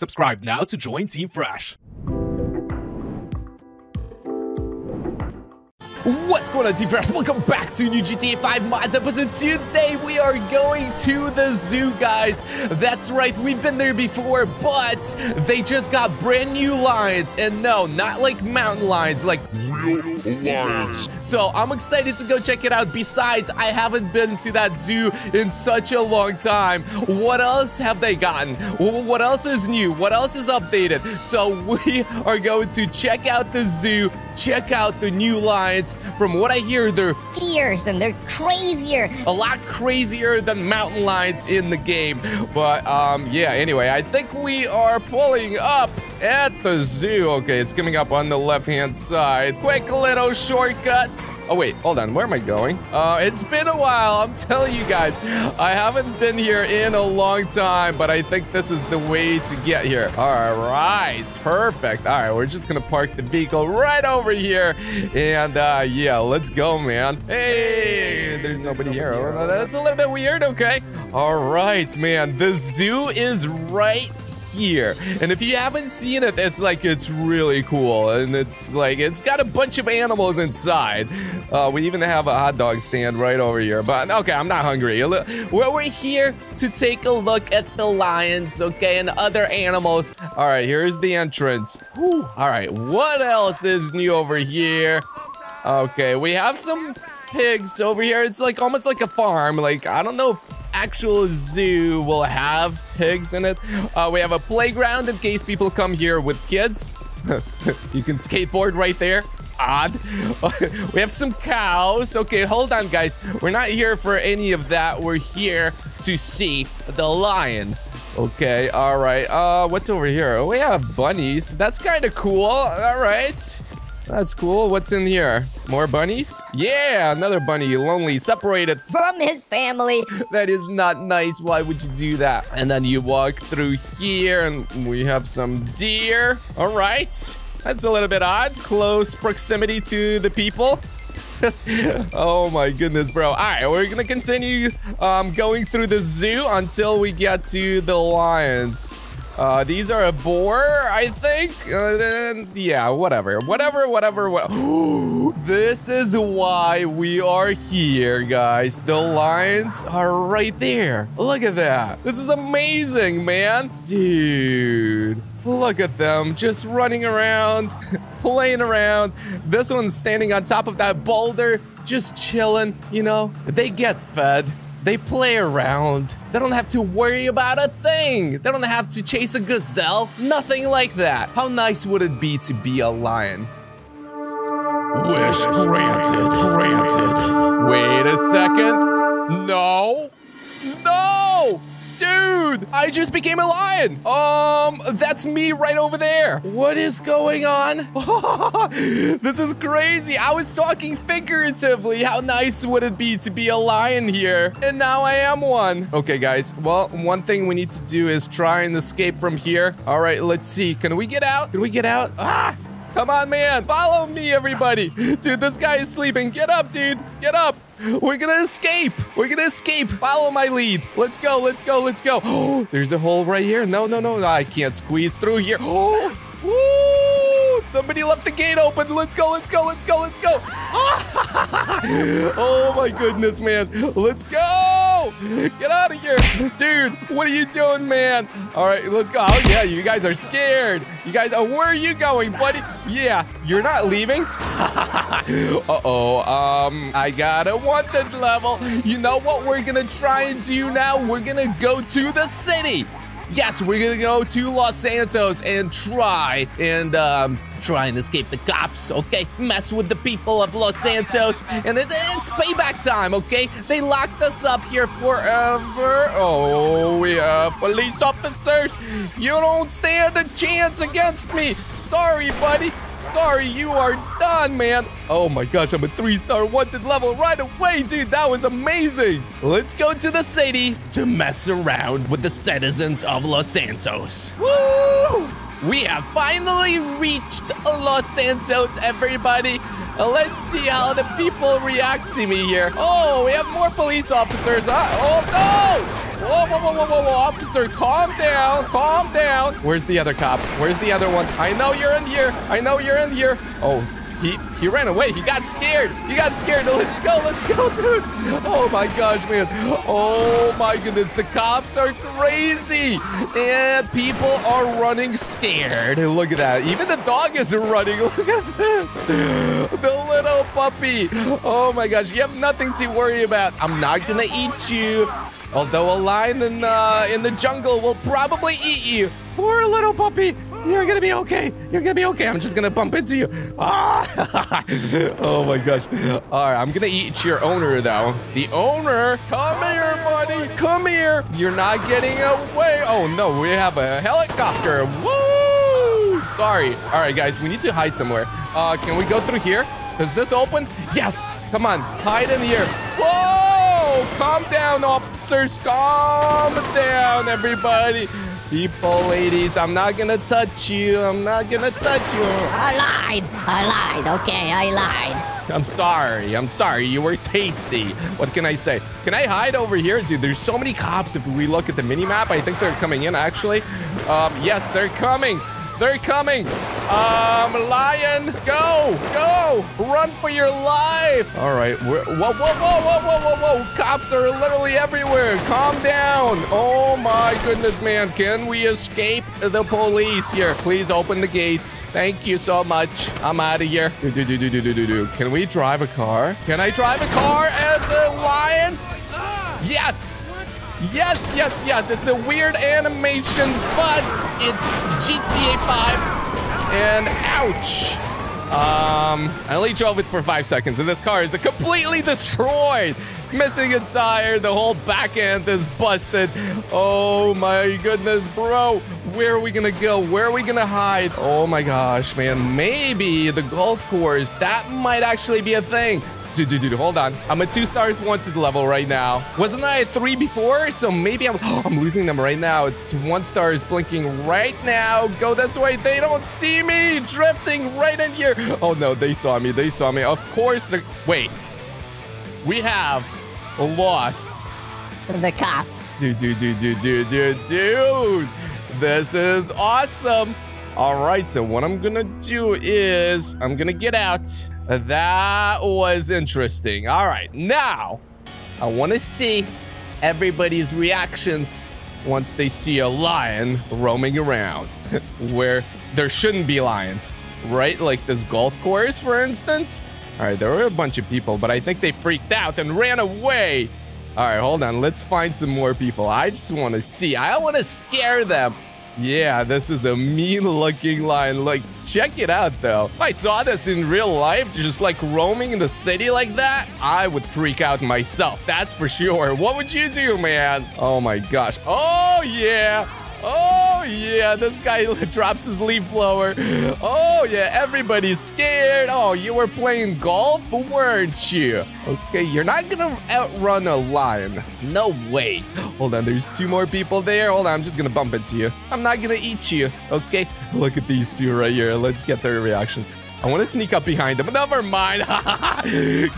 Subscribe now to join Team Fresh. What's going on, Team Fresh? Welcome back to a new GTA 5 mods episode. Today we are going to the zoo, guys. That's right, we've been there before, but they just got brand new lions. And no, not like mountain lions, like real lions. So I'm excited to go check it out. Besides, I haven't been to that zoo in such a long time. What else have they gotten? What else is new? What else is updated? So we are going to check out the zoo, check out the new lions. From what I hear, they're fierce and they're crazier. A lot crazier than mountain lions in the game. But yeah, anyway, I think we are pulling up at the zoo. Okay, it's coming up on the left-hand side. Quick little shortcut. Oh, wait, hold on. Where am I going? It's been a while. I'm telling you guys, I haven't been here in a long time, but I think this is the way to get here. All right, perfect. All right, we're just going to park the vehicle right over here. And yeah, let's go, man. Hey, there's nobody here. Oh, that's a little bit weird. Okay. All right, man. The zoo is right here, and if you haven't seen it, it's really cool, and it's got a bunch of animals inside. We even have a hot dog stand right over here. But okay, I'm not hungry. Well, we're here to take a look at the lions, okay, and other animals. All right, here's the entrance. Whew. All right, what else is new over here? Okay, we have some pigs over here. It's like almost like a farm. Like, I don't know if actual zoo will have pigs in it. We have a playground in case people come here with kids. You can skateboard right there. Odd. We have some cows. Okay, hold on, guys. We're not here for any of that. We're here to see the lion. Okay, all right. What's over here? We have bunnies. That's kind of cool. All right. That's cool. What's in here? More bunnies? Yeah, another bunny, lonely, separated from his family. That is not nice. Why would you do that? And then you walk through here, and we have some deer. All right. That's a little bit odd. Close proximity to the people. Oh my goodness, bro. All right, we're gonna continue going through the zoo until we get to the lions. These are a boar, I think. Yeah, whatever. This is why we are here, guys. The lions are right there. Look at that. This is amazing, man. Dude, look at them just running around, playing around. This one's standing on top of that boulder, just chilling. You know, they get fed. They play around. They don't have to worry about a thing. They don't have to chase a gazelle. Nothing like that. How nice would it be to be a lion? Wish granted. Wait a second. No. No! Dude, I just became a lion. That's me right over there. What is going on? This is crazy. I was talking figuratively. How nice would it be to be a lion here? And now I am one. Okay, guys. Well, one thing we need to do is try and escape from here. All right, let's see. Can we get out? Can we get out? Ah! Come on, man. Follow me, everybody. Dude, this guy is sleeping. Get up, dude. Get up. We're gonna escape. We're gonna escape. Follow my lead. Let's go. Let's go. Let's go. Oh, there's a hole right here. No. I can't squeeze through here. Oh, woo. Somebody left the gate open. Let's go. Let's go. Let's go. Let's go. Oh, my goodness, man. Let's go. Get out of here. Dude, what are you doing, man? All right, let's go. Oh, yeah, you guys are scared. You guys, oh, where are you going, buddy? Yeah, you're not leaving. Uh-oh, I got a wanted level. You know what we're gonna try and do now? We're gonna go to the city. Yes, we're gonna go to Los Santos and try and escape the cops, okay? Mess with the people of Los Santos, and it's payback time, okay? They locked us up here forever. Oh, we are police officers. You don't stand a chance against me. Sorry, buddy. Sorry, you are done, man. Oh my gosh, I'm a 3-star wanted level right away, dude. That was amazing. Let's go to the city to mess around with the citizens of Los Santos. Woo! We have finally reached Los Santos, everybody. Let's see how the people react to me here. Oh, we have more police officers. Oh, no! Whoa, whoa, whoa, whoa, whoa, whoa. Officer, calm down. Calm down. Where's the other cop? Where's the other one? I know you're in here. I know you're in here. Oh, he ran away. He got scared. He got scared. Let's go, dude. Oh, my gosh, man. Oh, my goodness. The cops are crazy. And people are running scared. Look at that. Even the dog is running. Look at this. The little puppy. Oh, my gosh. You have nothing to worry about. I'm not gonna eat you. Although a lion in the jungle will probably eat you. Poor little puppy. You're gonna be okay. You're gonna be okay. I'm just gonna bump into you. Ah! Oh my gosh. All right, I'm gonna eat your owner though. The owner, come here, buddy. Come here. You're not getting away. Oh no, we have a helicopter. Woo! Sorry. All right, guys, we need to hide somewhere. Can we go through here? Is this open? Yes. Come on, hide in here. Whoa! Calm down, officers. Calm down, everybody. People, ladies, I'm not gonna touch you. I'm not gonna touch you. I lied. I lied. Okay, I lied. I'm sorry. I'm sorry. You were tasty. What can I say? Can I hide over here? Dude, there's so many cops. If we look at the minimap, I think they're coming in, actually. Yes, they're coming. They're coming. Lion, go. Go. Run for your life. All right. Whoa, whoa, whoa, whoa, whoa, whoa, whoa. Cops are literally everywhere. Calm down. Oh, my goodness, man. Can we escape the police here? Please open the gates. Thank you so much. I'm out of here. Can we drive a car? Can I drive a car as a lion? Yes. Yes, yes, yes. It's a weird animation, but it's GTA 5. And ouch. I only drove it for 5 seconds, and this car is completely destroyed. Missing a tire. The whole back end is busted. Oh, my goodness, bro. Where are we going to go? Where are we going to hide? Oh, my gosh, man. Maybe the golf course. That might actually be a thing. Dude, hold on. I'm at 2 stars wanted level right now. Wasn't I at 3 before? So maybe I'm losing them right now. It's 1 star is blinking right now. Go this way. They don't see me drifting right in here. Oh, no, they saw me. They saw me. Of course. Wait, we have lost the cops. Dude. This is awesome. All right. So what I'm going to do is I'm going to get out. That was interesting. All right, now I want to see everybody's reactions once they see a lion roaming around where there shouldn't be lions, right? Like this golf course, for instance. All right, there were a bunch of people, but I think they freaked out and ran away. All right, hold on. Let's find some more people. I just want to see. I want to scare them. Yeah, this is a mean-looking lion. Like, check it out, though. If I saw this in real life, just like roaming in the city like that, I would freak out myself. That's for sure. What would you do, man? Oh, my gosh. Oh, yeah. Oh, yeah. This guy drops his leaf blower. Oh, yeah. Everybody's scared. Oh, you were playing golf, weren't you? Okay, you're not gonna outrun a lion. No way. Hold on, there's 2 more people there. Hold on, I'm just gonna bump into you. I'm not gonna eat you, okay? Look at these 2 right here. Let's get their reactions. I wanna sneak up behind them, but never mind.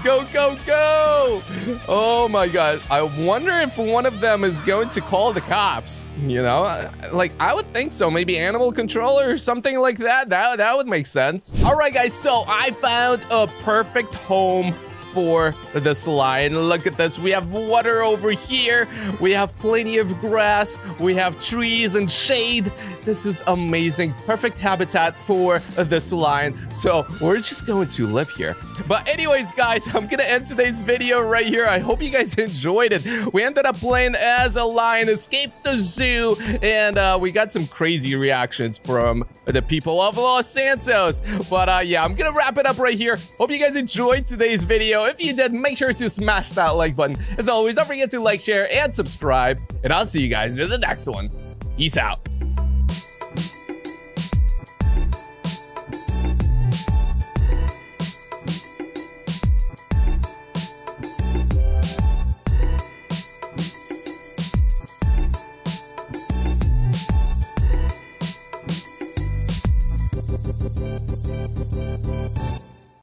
Go, go, go. Oh my gosh. I wonder if one of them is going to call the cops. You know, like I would think so. Maybe animal control or something like that. That would make sense. All right, guys, so I found a perfect home for this lion. Look at this. We have water over here. We have plenty of grass. We have trees and shade. This is amazing. Perfect habitat for this lion. So we're just going to live here. But anyways, guys, I'm going to end today's video right here. I hope you guys enjoyed it. We ended up playing as a lion, escaped the zoo, and we got some crazy reactions from the people of Los Santos. But yeah, I'm going to wrap it up right here. Hope you guys enjoyed today's video. If you did, make sure to smash that like button. As always, don't forget to like, share, and subscribe. And I'll see you guys in the next one. Peace out.